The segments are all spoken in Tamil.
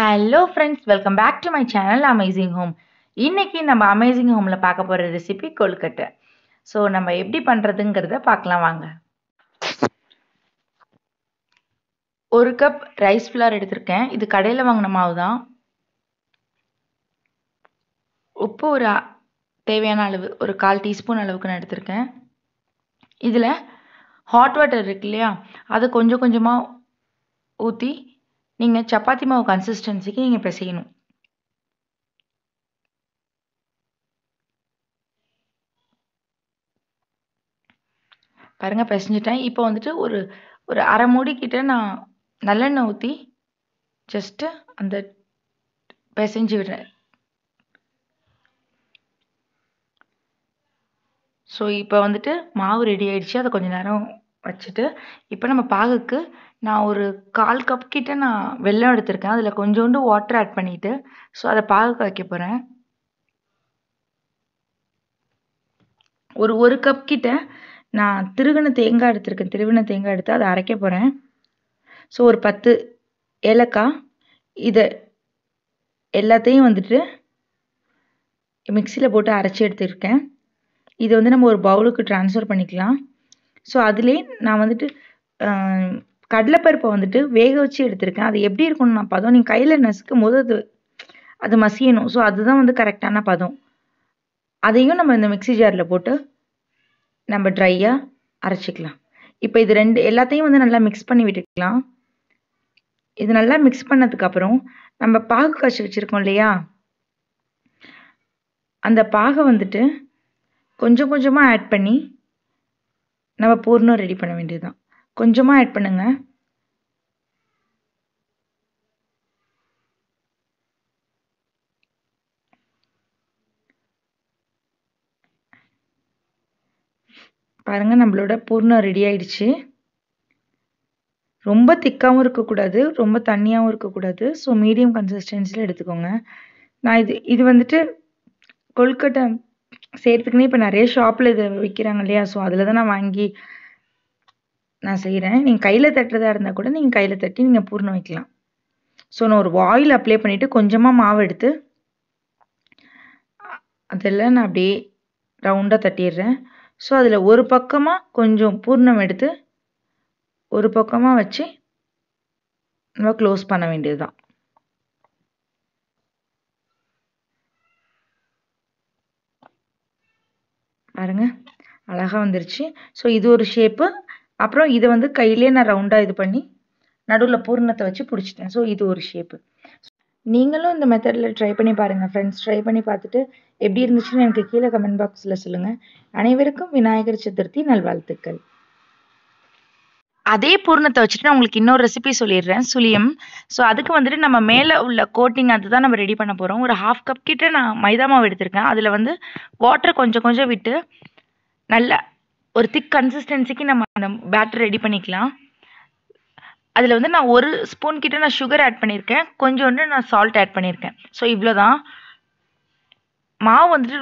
Hello friends, welcome back to my channel Amazing Home. இன்னைக்கு நம்ம Amazing Homeல பார்க்க போற ரெசிபி கொழுக்கட்டை. சோ நம்ம எப்படி பண்றதுங்கறத பார்க்கலாம் வாங்க. 1 கப் ரைஸ் flour எடுத்துர்க்கேன். இது கடையில வாங்குன மாவு தான். உப்பு ஒரு தேவையான அளவு ஒரு 1/4 டீஸ்பூன் அளவுக்கு நான் எடுத்துர்க்கேன். இதுல hot water இருக்குலையா அது கொஞ்சம் கொஞ்சமா ஊத்தி நீங்க சப்பாத்தி மாவு கன்சிஸ்டன்சிக்கு நீங்க பிசையணும். பாருங்க பிசைஞ்சிட்டேன். இப்போ வந்துட்டு ஒரு அரை மூடி கிட்ட நான் நல்லெண்ணெய் ஊத்தி ஜஸ்ட் அந்த பிசைஞ்சு விடுறேன். சோ இப்போ வந்துட்டு மாவு ரெடி ஆயிடுச்சு. அத கொஞ்ச நேரம் வச்சிட்டு இப்போ நம்ம பாகுக்கு நான் ஒரு 1/4 கப் கிட்ட நான் வெல்லம் எடுத்துர்க்கேன். அதுல கொஞ்சோண்டு வாட்டர் ஆட் பண்ணிட்டு சோ அத பாகுக்கு வைக்க போறேன். ஒரு கப் கிட்ட நான் திருகுன தேங்காய் எடுத்துர்க்கேன். திருகுன தேங்காய் எடுத்து அத அரைக்க போறேன். சோ ஒரு 10 ஏலக்காய் இத எல்லாத்தையும் வந்துட்டு மிக்ஸில போட்டு அரைச்சு எடுத்துர்க்கேன். இது வந்து நம்ம ஒரு பவுலுக்கு ட்ரான்ஸ்ஃபர் பண்ணிக்கலாம். சோ அதுல நான் வந்துட்டு கடலைப்பருப்பு வந்துட்டு வேக வச்சு எடுத்துர்க்கேன். அது எப்படி இருக்கும்னா பதம் நீ கையில நசுக்கும்போது அது மசியணும். சோ அதுதான் வந்து கரெக்ட்டான பதம். அதையும் நம்ம இந்த மிக்ஸி ஜார்ல போட்டு நம்ம ட்ரையா அரைச்சுக்கலாம். இப்போ இது ரெண்டு எல்லாத்தையும் வந்து நல்லா mix பண்ணி விட்டுக்கலாம். இது நல்லா mix பண்ணதுக்கு அப்புறம் நம்ம பாகு காய்ச்சி வச்சிருக்கோம் இல்லையா அந்த பாகு வந்துட்டு கொஞ்சம் கொஞ்சமா ஆட் பண்ணி நம்ம பூரணம் ரெடி பண்ண வேண்டியதுதான். கொஞ்சமா ஆட் பண்ணுங்க. பாருங்க நம்மளோட பூரணம் ரெடி ஆயிடுச்சு. ரொம்ப திக்காவும் இருக்க கூடாது, ரொம்ப தண்ணியாவும் இருக்க கூடாது. சோ மீடியம் கன்சிஸ்டன்சில எடுத்துக்கோங்க. நான் இது வந்துட்டு கொழுக்கட்டை செய்யறதுக்குன்னே இப்ப நிறைய ஷாப்ல இது விக்கிறாங்க இல்லையா சோ அதுல தான் நான் வாங்கி நான் செய்றேன். நீங்க கையில தட்டறதா இருந்தா கூட நீங்க கையில தட்டி நீங்க பூரணம் வைக்கலாம். சோ நான் ஒரு வாயில் அப்ளை பண்ணிட்டு கொஞ்சமா மாவு எடுத்து அதெல்லாம் நான் அப்படியே ரவுண்டா தட்டிறேன். சோ அதுல ஒரு பக்கமா கொஞ்சம் பூரணம் எடுத்து ஒரு பக்கமா வச்சு நம்ம க்ளோஸ் பண்ண வேண்டியதுதான். பாருங்க அழகா வந்துருச்சு. சோ இது ஒரு ஷேப். அப்புறம் இது வந்து கையிலே நான் ரவுண்டா இது பண்ணி நடுவுல பூரணத்தை வச்சு புடிச்சிட்டேன். சோ இது ஒரு ஷேப். நீங்களும் இந்த மெத்தட்ல ட்ரை பண்ணி பாருங்க फ्रेंड्स. ட்ரை பண்ணி பார்த்துட்டு எப்படி இருந்துச்சுன்னு எனக்கு கீழ கமெண்ட் பாக்ஸ்ல சொல்லுங்க. அனைவருக்கும் விநாயகர் சதுர்த்தி நல்வாழ்த்துக்கள். அதே பூரணத்தை வச்சிட்டு நான் உங்களுக்கு இன்னொரு ரெசிபி சொல்லிடுறேன் சுளியம். சோ அதுக்கு வந்துட்டு நம்ம மேல உள்ள கோட்டிங் அதுதான் நம்ம ரெடி பண்ண போறோம். ஒரு 1/2 கப் கிட்ட நான் மைதா மாவு எடுத்துர்க்கேன். அதுல வந்து வாட்டர் கொஞ்சம் கொஞ்சம் விட்டு நல்ல ஒரு திக் கன்சிஸ்டன்சிக்கு நம்ம அந்த பேட்டர் ரெடி பண்ணிக்கலாம். அதுல வந்து நான் ஒரு ஸ்பூன் கிட்ட நான் sugar ஆட் பண்ணிருக்கேன். கொஞ்சோண்டு நான் salt ஆட் பண்ணிருக்கேன். சோ இவ்ளோதான். மாவு வந்துட்டு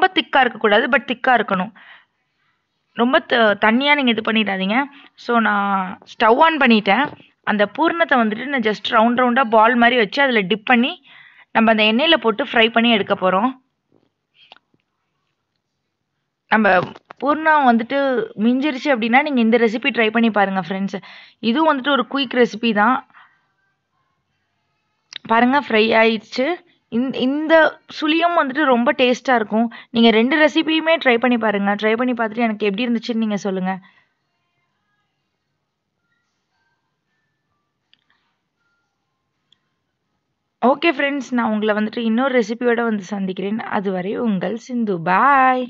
ரொம்ப திக்கா இருக்க கூடாது. பட் திக்கா இருக்கணும். ரொம்ப தண்ணியா நீங்க இது பண்ணிடாதீங்க. சோ நான் ஸ்டவ் ஆன் பண்ணிட்டேன். அந்த பூரணத்தை வந்துட்டு நான் ஜஸ்ட் ரவுண்டா பால் மாதிரி வச்சு அதுல டிப் பண்ணி நம்ம அந்த எண்ணெயில போட்டு ஃப்ரை பண்ணி எடுக்க போறோம். நம்ம பூரணம் வந்துட்டு மிஞ்சிருச்சு அப்படினா நீங்க இந்த ரெசிபி ட்ரை பண்ணி பாருங்க फ्रेंड्स. இது வந்துட்டு ஒரு குயிக் ரெசிபி தான். பாருங்க ஃப்ரை ஆயிடுச்சு. இந்த சுளியம் வந்துட்டு ரொம்ப டேஸ்டா இருக்கும். நீங்க ரெண்டு ரெசிபியுமே ட்ரை பண்ணி பாருங்க. ட்ரை பண்ணி பார்த்துட்டு எனக்கு எப்படி இருந்துச்சுன்னு நீங்க சொல்லுங்க. ஓகே फ्रेंड्स, நான் உங்களை வந்துட்டு இன்னொரு ரெசிபியோட வந்து சந்திக்கிறேன். அதுவரை உங்கள் சிந்து. பாய்.